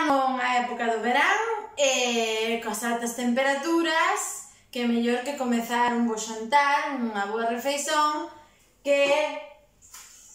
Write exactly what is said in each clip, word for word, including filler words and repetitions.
Estamos na época do verán e coas altas temperaturas que é mellor que comezar un bo xantar, unha boa refeición que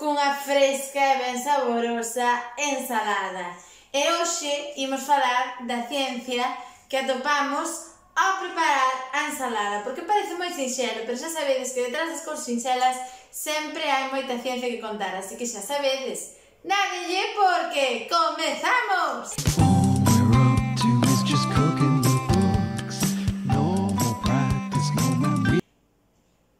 cunha fresca e ben saborosa ensalada. E hoxe imos falar da ciencia que atopamos ao preparar a ensalada, porque parece moi sinxelo, pero xa sabedes que detrás das cousas sinxelas sempre hai moita ciencia que contar, así que xa sabedes. Nadie, porque comenzamos.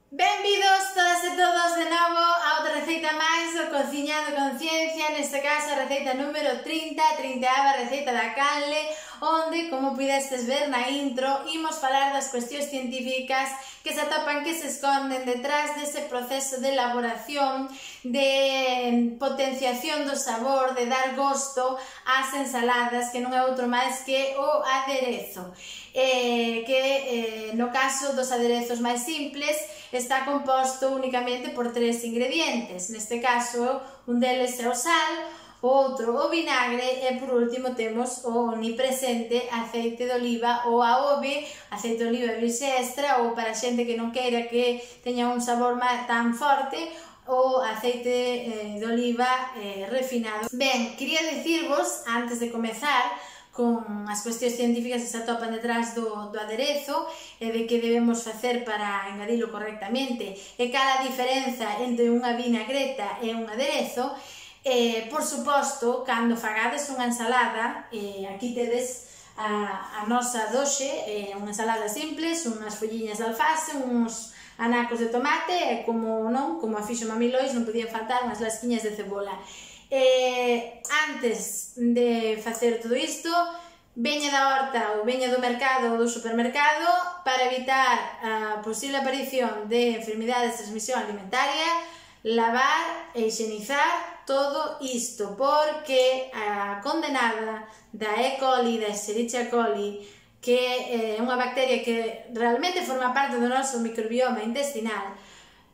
Benvidos todas e todos de novo a outra receita máis do Cociñando ConCiencia. Neste caso a receita número trinta, trintava receita da Kale, onde, como pudestes ver na intro, imos falar das cuestións científicas que se atopan, que se esconden detrás dese proceso de elaboración, de potenciación do sabor, de dar gosto ás ensaladas, que non é outro máis que o aderezo, eh, que eh, no caso dos aderezos máis simples está composto únicamente por tres ingredientes. Neste caso, un deles é o sal, outro o vinagre e por último temos o omnipresente aceite de oliva ou aove, aceite de oliva virxe extra ou para xente que non queira que teña un sabor tan forte, o aceite de oliva eh, refinado. Ben, quería dicirvos antes de comezar con as cuestións científicas que se atopan detrás do, do aderezo e de que debemos facer para engadilo correctamente e cal a diferenza entre unha vinagreta e un aderezo. Eh, por suposto, cando fagades unha ensalada, eh, aquí tedes a, a nosa doxe, eh, unha ensalada simples, unhas folliñas de alfase, uns anacos de tomate e, como non, como a fixo Mami Lois, non podían faltar unhas lasquiñas de cebola. Eh, antes de facer todo isto, veña da horta ou veña do mercado ou do supermercado para evitar a posible aparición de enfermidades de transmisión alimentaria, lavar e higienizar todo isto, porque a condenada da E. coli, da Escherichia coli, que é unha bacteria que realmente forma parte do noso microbioma intestinal,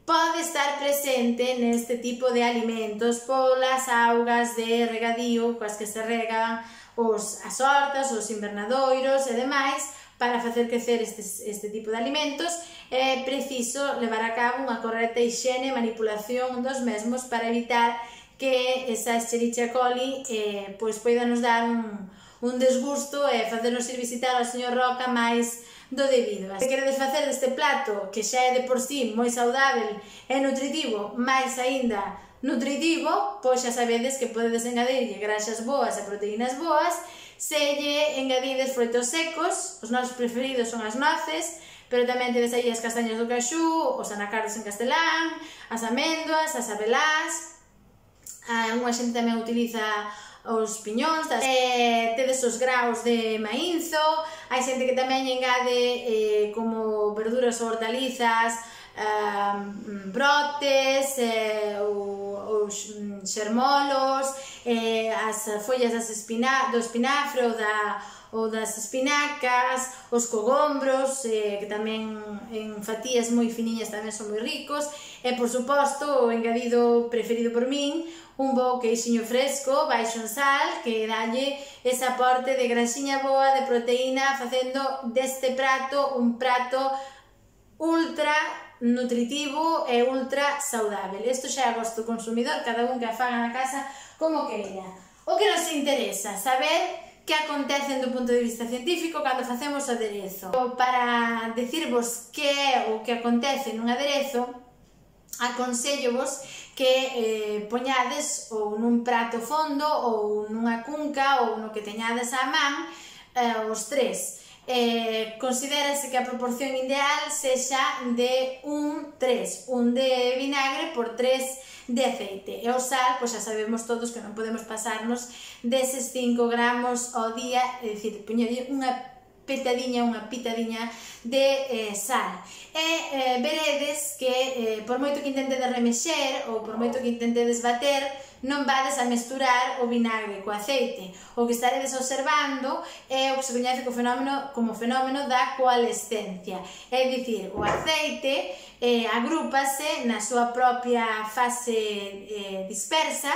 pode estar presente neste tipo de alimentos polas augas de regadío coas que se regan os, as hortas, os invernadoiros e demais. Para facer crecer estes, este tipo de alimentos é preciso levar a cabo unha correcta higiene e manipulación dos mesmos para evitar que esa Escherichia coli eh, pois poida nos dar un, un desgusto e eh, facernos ir visitar ao señor Roca máis do debido. Se queredes facer deste plato, que xa é de por si moi saudável e nutritivo, máis aínda nutritivo, pois xa sabedes que podedes engadirlle graxas boas e proteínas boas, se lle engadides froitos secos. Os nosos preferidos son as noces, pero tamén tedes aí as castañas do caxú, os anacardos en castelán, as amêndoas, as abelás. Algúa xente tamén utiliza os piñóns, das... eh, tedes os graos de maínzo, hai xente que tamén engade eh, como verduras ou hortalizas, eh, brotes, eh, ou, ou xermolos, eh, as follas das espina... do espinafre ou, da... ou das espinacas, os cogombros, eh, que tamén en fatías moi finiñas tamén son moi ricos, e por suposto o engadido preferido por min, un bo queixiño fresco, baixo en sal, que dalle ese aporte de graxiña boa, de proteína, facendo deste prato un prato ultra nutritivo e ultra saudável. Isto xa é a gosto consumidor, cada un que a faga na casa como queira. O que nos interesa saber que acontecen do punto de vista científico cando facemos aderezo. Para decirvos que é o que acontece nun aderezo, aconsellevos que eh, poñades ou nun prato fondo ou nunha cunca ou no que teñades á man eh, os tres. Eh, considérase que a proporción ideal sexa de un tres, un de vinagre por tres de aceite. E o sal, pois xa sabemos todos que non podemos pasarnos deses cinco gramos ao día, é dicir, poñerlle unha petadiña, unha pitadiña de eh, sal. E eh, veredes que eh, por moito que intentedes remexer ou por moito que intentedes bater, non vades a mesturar o vinagre co aceite. O que estaredes observando é o que se coñece co fenómeno, como fenómeno da coalescencia. É dicir, o aceite eh, agrúpase na súa propia fase eh, dispersa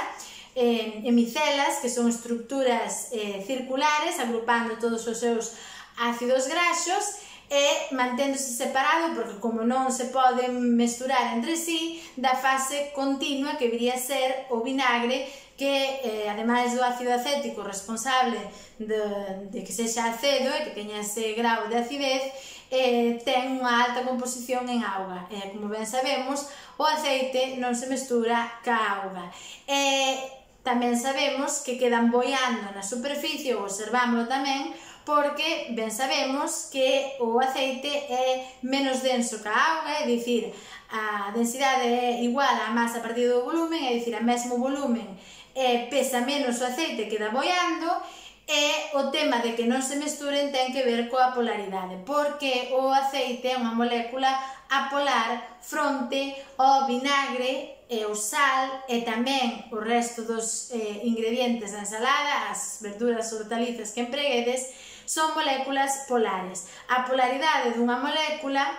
en hemicelas, que son estructuras eh, circulares, agrupando todos os seus ácidos graxos e manténdose separado, porque como non se poden mesturar entre sí, da fase continua que viría a ser o vinagre, que eh, ademais do ácido acético responsable de, de que sexa acedo e que teña ese grau de acidez, eh, ten unha alta composición en auga. Eh, como ben sabemos, o aceite non se mestura ca auga. Eh, tamén sabemos que quedan boiando na superficie, observámoslo tamén, porque ben sabemos que o aceite é menos denso ca auga, é dicir, a densidade é igual á masa partido do volumen, é dicir, a mesmo volumen Eh, pesa menos o aceite que da boiando, e o tema de que non se mesturen ten que ver coa polaridade, porque o aceite é unha molécula apolar fronte ao vinagre e o sal e tamén o resto dos eh, ingredientes da ensalada, as verduras ou hortalizas que empreguedes, son moléculas polares. A polaridade dunha molécula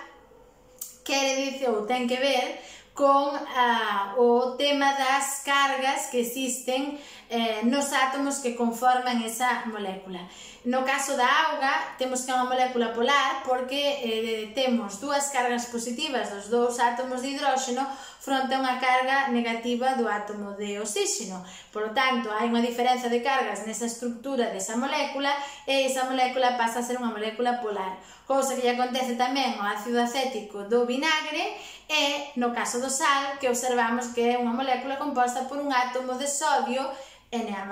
quere dice ou ten que ver con ah, o tema das cargas que existen eh, nos átomos que conforman esa molécula. No caso da auga, temos que é unha molécula polar porque eh, temos dúas cargas positivas dos dous átomos de hidróxeno fronte a unha carga negativa do átomo de oxígeno. Por lo tanto, hai unha diferenza de cargas nesa estructura desa molécula e esa molécula pasa a ser unha molécula polar. Cousa que lle acontece tamén ao ácido acético do vinagre e no caso do sal, que observamos que é unha molécula composta por un átomo de sodio N A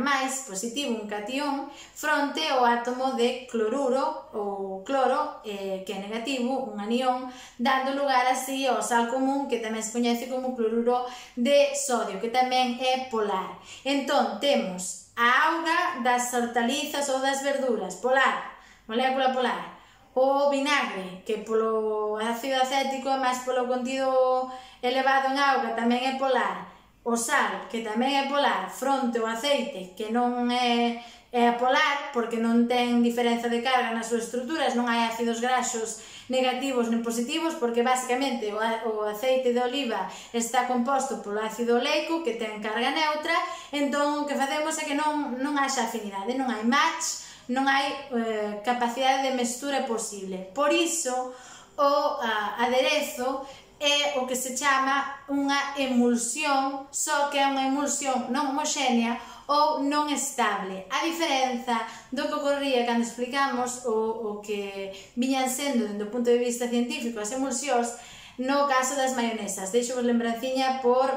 máis positivo, un catión, fronte ao átomo de cloruro ou cloro eh, que é negativo, un anión, dando lugar así ao sal común que tamén se coñece como cloruro de sodio, que tamén é polar. Entón, temos a auga das hortalizas ou das verduras, polar, molécula polar. O vinagre, que polo ácido acético e máis polo contido elevado en auga tamén é polar. O sal, que tamén é polar, fronte ao aceite, que non é, é polar, porque non ten diferenza de carga nas súas estruturas, non hai ácidos graxos negativos nen positivos, porque basicamente o, o aceite de oliva está composto polo ácido oleico, que ten carga neutra, entón o que facemos é que non, non haxa afinidade, non hai match, non hai eh, capacidade de mestura posible. Por iso, o a, aderezo é o que se chama unha emulsión, só que é unha emulsión non homoxénea ou non estable, a diferenza do que ocorría cando explicamos o, o que viñan sendo dentro do punto de vista científico as emulsións no caso das maionesas. Deixo vos lembranciña por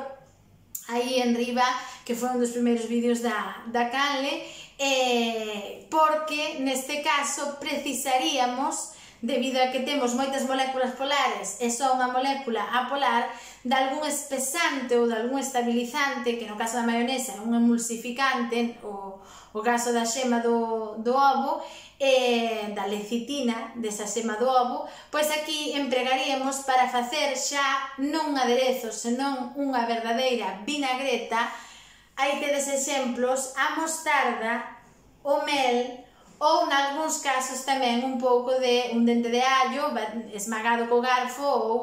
aí enriba, que foi un dos primeiros vídeos da, da Kale, eh, porque neste caso precisaríamos, debido a que temos moitas moléculas polares e só unha molécula apolar, de algún espesante ou de algún estabilizante, que no caso da maionesa é un emulsificante, o, o caso da xema do, do ovo, e da lecitina desa xema do ovo, pois aquí empregaríamos para facer xa non un aderezo, senón unha verdadeira vinagreta. Aí tedes exemplos, a mostarda, o mel, ou nalgúns casos tamén un pouco de un dente de allo esmagado co garfo ou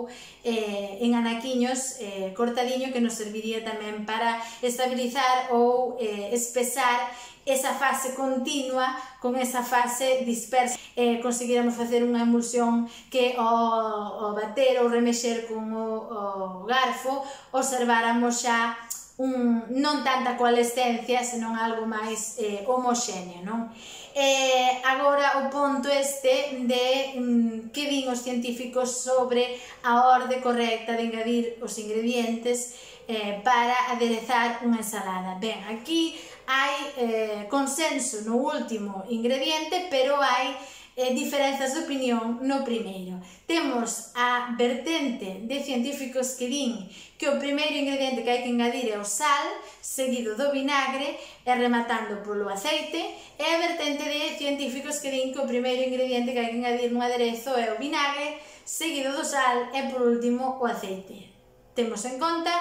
eh, en anaquiños eh, cortadiño, que nos serviría tamén para estabilizar ou eh, espesar esa fase continua con esa fase dispersa. Eh, conseguiremos facer unha emulsión que ao, ao bater ou remexer con o, o garfo observáramos xa un, non tanta coalescencia, senón algo máis eh, homoxéneo, non? Eh, agora o ponto este de mm, que din os científicos sobre a orde correcta de engadir os ingredientes eh, para aderezar unha ensalada. Ben, aquí hai eh, consenso no último ingrediente, pero hai eh, diferenzas de opinión no primeiro. Temos a vertente de científicos que din que o primeiro ingrediente que hai que engadir é o sal, seguido do vinagre e rematando polo aceite, e a vertente de científicos que din que o primeiro ingrediente que hai que engadir nun aderezo é o vinagre, seguido do sal e por último o aceite. Temos en conta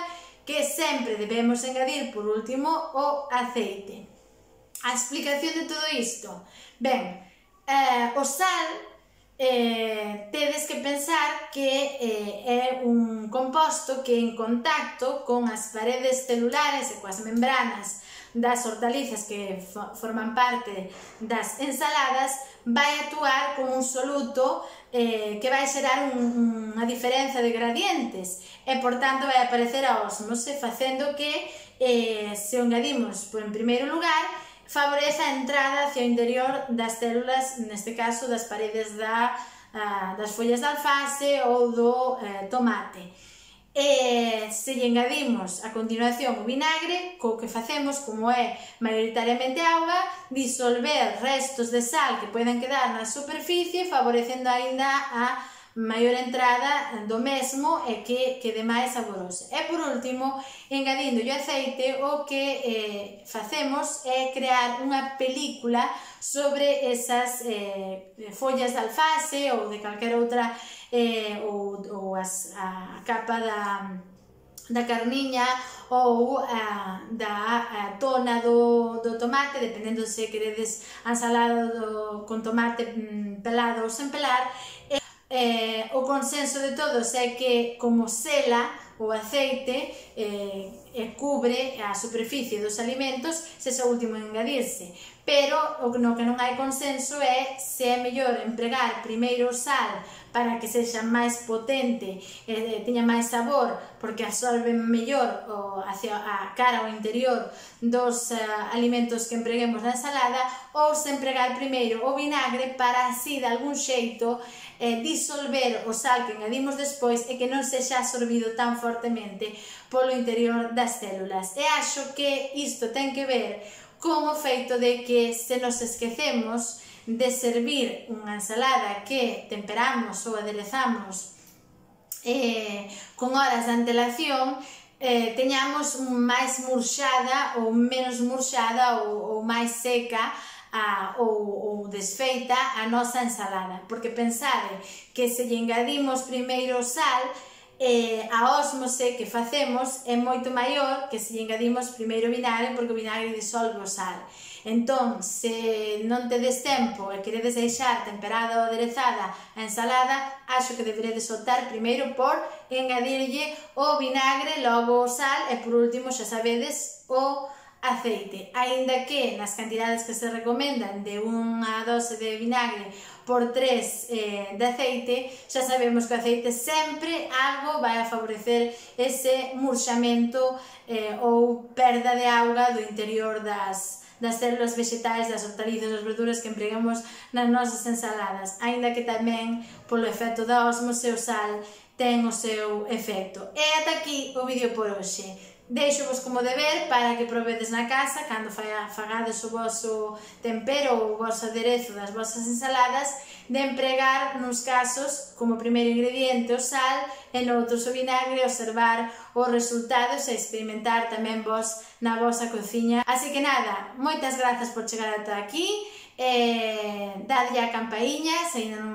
que sempre debemos engadir por último o aceite. A explicación de todo isto, ben, eh, o sal eh, tedes que pensar que eh, é un composto que en contacto con as paredes celulares e coas membranas das hortalizas que forman parte das ensaladas vai actuar como un soluto eh, que vai xerar un, unha diferenza de gradientes e, por tanto, vai aparecer a ósmose facendo que, eh, se o engadimos por, en primeiro lugar, favorece a entrada hacia o interior das células, neste caso das paredes da, a, das follas de alfase ou do eh, tomate. E se lle engadimos a continuación o vinagre, co que facemos, como é maioritariamente auga, disolver restos de sal que poden quedar na superficie, favorecendo aínda a maior entrada do mesmo e que quede máis saboroso. E por último, engadindo o aceite, o que eh, facemos é crear unha película sobre esas eh, follas de alfase ou de calquera outra Eh, ou, ou as, a capa da, da carniña ou a, da a tona do, do tomate, dependendo se queredes a ensalada do, con tomate pelado ou sen pelar. E, eh, o consenso de todos é que como sela o aceite eh, e cubre a superficie dos alimentos, se é o último en engadirse. Pero o no que non hai consenso é se é mellor empregar primeiro sal para que sexa máis potente e teña máis sabor porque absorbe mellor o, hacia a cara ao interior dos uh, alimentos que empreguemos na ensalada, ou se empregar primeiro o vinagre para así de algún xeito eh, disolver o sal que engadimos despois e que non sexa absorbido tan fortemente polo interior das células. E acho que isto ten que ver como feito de que se nos esquecemos de servir unha ensalada que temperamos ou aderezamos eh, con horas de antelación, eh, teñamos máis murxada ou menos murxada ou, ou máis seca a, ou, ou desfeita a nosa ensalada. Porque pensade que se lle engadimos primeiro sal, Eh, a ósmose que facemos é moito maior que se lle engadimos primeiro vinagre, porque o vinagre disolve o sal. Entón, se non tedes tempo e queredes deixar temperada ou aderezada a ensalada, acho que deberedes optar primeiro por engadirlle o vinagre, logo o sal e por último, xa sabedes, o aceite. Aínda que nas cantidades que se recomendan de unha dose de vinagre por tres eh, de aceite, xa sabemos que o aceite sempre algo vai a favorecer ese murxamento eh, ou perda de auga do interior das, das células vexetais, das hortalizas, das verduras que empregamos nas nosas ensaladas, aínda que tamén polo efecto da ósmose o sal ten o seu efecto. E ata aquí o vídeo por hoxe. Deixo-vos como deber para que probedes na casa cando fagades o vosso tempero ou o vosso aderezo das vosas ensaladas de empregar nos casos como primeiro ingrediente o sal e noutros o vinagre, observar os resultados e experimentar tamén vos na vosa cociña. Así que nada, moitas grazas por chegar ata aquí, eh, dadlle a campaíña se ainda non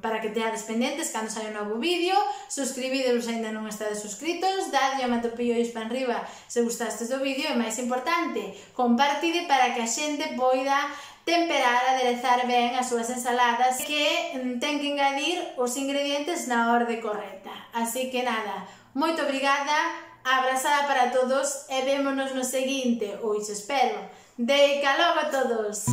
para que teades pendentes cando saia un novo vídeo, suscribidevos se ainda non estades suscritos, dadlle o matopillo e para arriba se gustastes do vídeo e, máis importante, compartide para que a xente poida temperar, aderezar ben as súas ensaladas que ten que engadir os ingredientes na orde correcta. Así que nada, moito obrigada, abrazada para todos e vémonos no seguinte, ou iso espero. De calor a todos!